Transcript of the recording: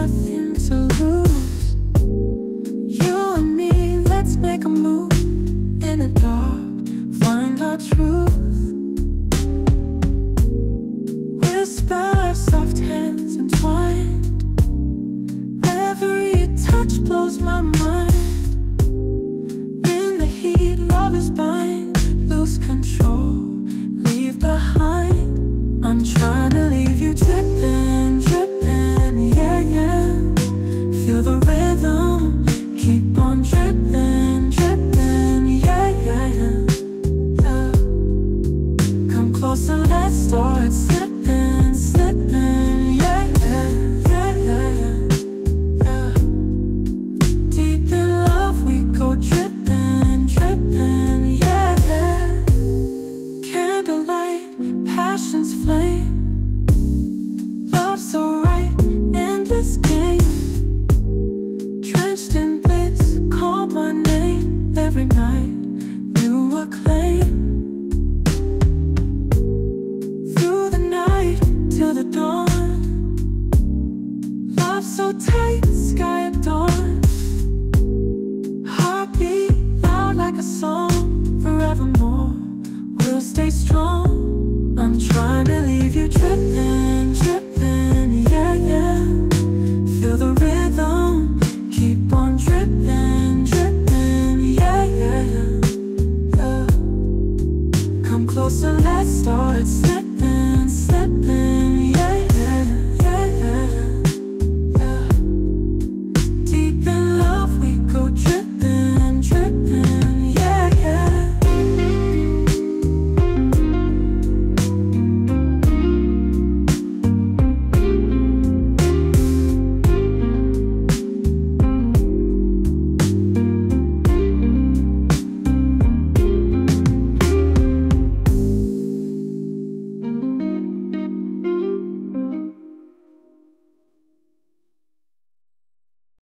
nothing to lose. You and me, let's make a move. In the dark, find our truth. Whisper our soft hands entwined. Every touch blows my mind. In the heat, love is blind. Lose control, leave behind. I'm trying to leave you dripping. The rhythm, keep on dripping, dripping, yeah, yeah, yeah, yeah. Come closer, let's start slipping, slipping, yeah, yeah, yeah, yeah, yeah, yeah. Deep in love we go dripping, dripping, yeah, yeah. Candlelight, passion's flame. Love's so right in this game. In bliss, call my name every night. New acclaim through the night till the dawn. Love so tight, sky at dawn. Heartbeat loud like a song. Forevermore, we'll stay strong. I'm trying to leave you dripping, dripping, yeah, yeah. Feel the rhythm. Keep on dripping, dripping, yeah, yeah, yeah. Come closer, let's start slipping, slipping, yeah.